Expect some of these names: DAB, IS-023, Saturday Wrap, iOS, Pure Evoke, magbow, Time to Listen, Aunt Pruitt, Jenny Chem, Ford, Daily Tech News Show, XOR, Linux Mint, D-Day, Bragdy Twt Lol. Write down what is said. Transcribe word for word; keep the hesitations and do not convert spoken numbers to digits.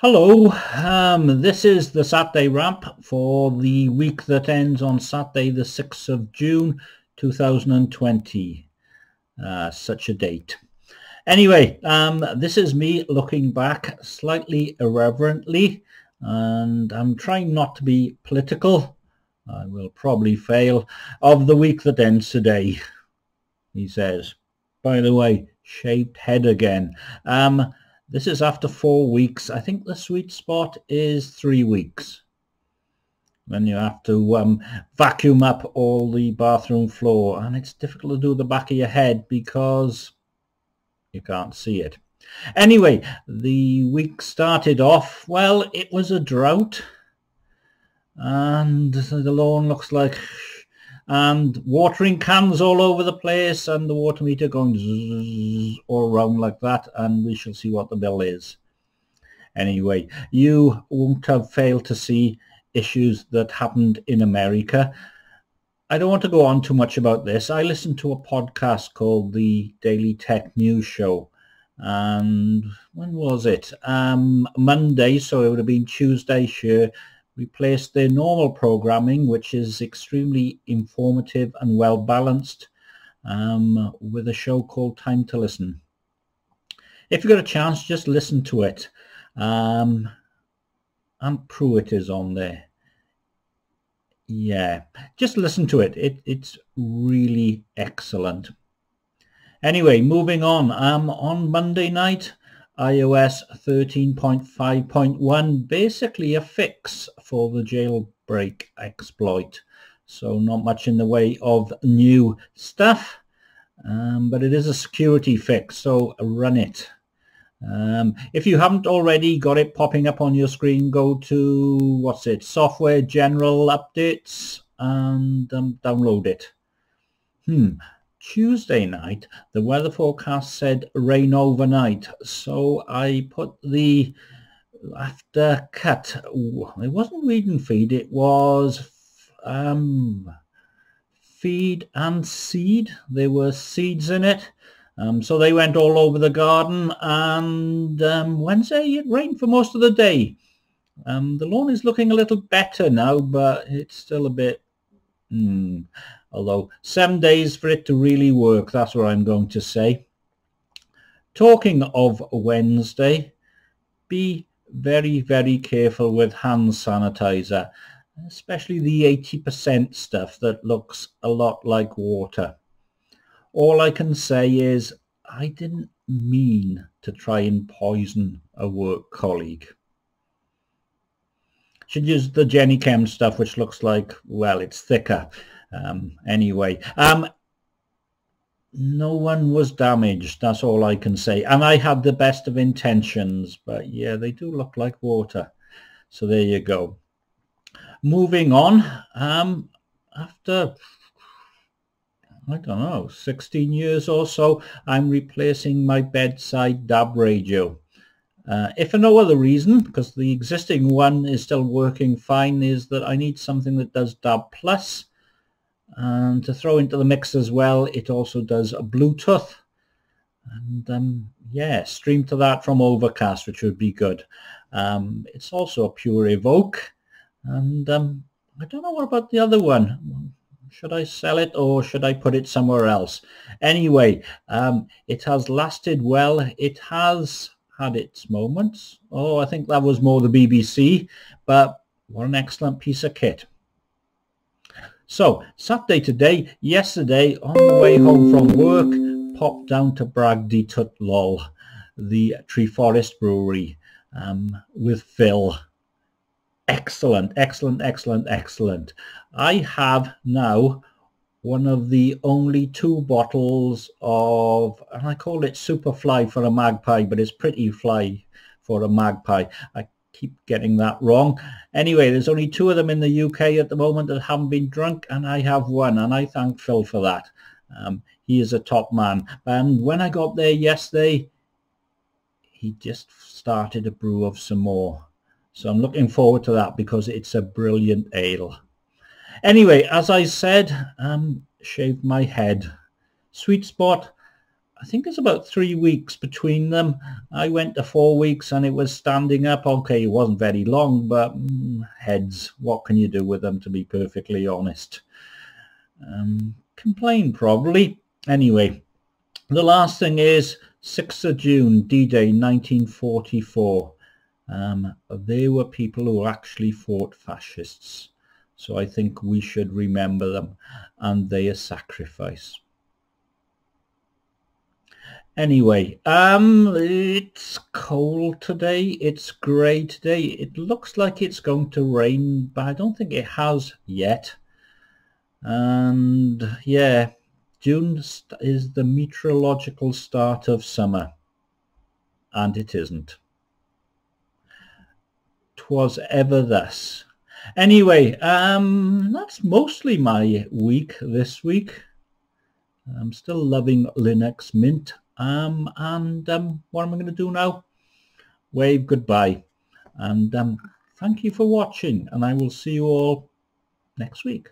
Hello, um, this is the Saturday Wrap for the week that ends on Saturday the sixth of June two thousand twenty. Uh, such a date. Anyway, um, this is me looking back slightly irreverently, and I'm trying not to be political. I will probably fail. Of the week that ends today, he says. By the way, shaved head again. Um, This is after four weeks. I think the sweet spot is three weeks. Then you have to um, vacuum up all the bathroom floor, and it's difficult to do the back of your head because you can't see it. Anyway, the week started off, well, it was a drought, and the lawn looks like, and watering cans all over the place, and the water meter going zzz all around like that, and we shall see what the bill is. Anyway, you won't have failed to see issues that happened in America. I don't want to go on too much about this. I listened to a podcast called the Daily Tech News Show, and when was it? Um, Monday, so it would have been Tuesday, sure. Replaced their normal programming, which is extremely informative and well balanced, um, with a show called Time to Listen. If you got a chance, just listen to it. Um, Aunt Pruitt is on there. Yeah, just listen to it. it it's really excellent. Anyway, moving on. Um, on Monday night, iOS thirteen point five point one, basically a fix for the jailbreak exploit. So not much in the way of new stuff, um, but it is a security fix, so run it. Um, if you haven't already got it popping up on your screen, go to, what's it, Software General Updates, and um, download it. Hmm. Tuesday night, the weather forecast said rain overnight, so I put the after cut. It wasn't read and feed, it was um, feed and seed. There were seeds in it, um, so they went all over the garden, and um, Wednesday it rained for most of the day. Um, the lawn is looking a little better now, but it's still a bit... Mm. Although seven days for it to really work, that's what I'm going to say. Talking of Wednesday, be very, very careful with hand sanitizer, especially the eighty percent stuff that looks a lot like water. All I can say is I didn't mean to try and poison a work colleague. Should use the Jenny Chem stuff, which looks like, well, it's thicker. Um, anyway, um, no one was damaged, that's all I can say, and I had the best of intentions, but yeah, they do look like water, so there you go. Moving on, um, after, I don't know, sixteen years or so, I'm replacing my bedside D A B radio. Uh, if for no other reason, because the existing one is still working fine, is that I need something that does D A B plus. And to throw into the mix as well, it also does a Bluetooth, and um, yeah, stream to that from Overcast, which would be good. Um, it's also a Pure Evoke, and um, I don't know what about the other one. Should I sell it or should I put it somewhere else? Anyway, um, it has lasted well. It has had its moments. Oh, I think that was more the B B C, but what an excellent piece of kit. So, Saturday today, yesterday, on the way home from work, popped down to Bragdy Twt Lol, the Tree Forest Brewery, um, with Phil. Excellent, excellent, excellent, excellent. I have now one of the only two bottles of, and I call it Superfly for a magpie, but it's Pretty Fly for a magpie. I keep getting that wrong. Anyway, there's only two of them in the U K at the moment that haven't been drunk, and I have one, and I thank Phil for that. Um, he is a top man. And when I got there yesterday, he just started a brew of some more. So I'm looking forward to that because it's a brilliant ale. Anyway, as I said, um, shaved my head. Sweet spot, I think there's about three weeks between them. I went to four weeks and it was standing up. Okay, it wasn't very long, but mm, heads, what can you do with them, to be perfectly honest? Um, complain probably. Anyway, the last thing is sixth of June, D-Day nineteen forty-four. Um, they were people who actually fought fascists. So I think we should remember them and their sacrifice. Anyway, um, it's cold today. It's grey today. It looks like it's going to rain, but I don't think it has yet. And yeah, June is the meteorological start of summer, and it isn't. 'Twas ever thus. Anyway, um, that's mostly my week this week. I'm still loving Linux Mint. Um, and um, what am I going to do now? Wave goodbye. And um, thank you for watching, and I will see you all next week.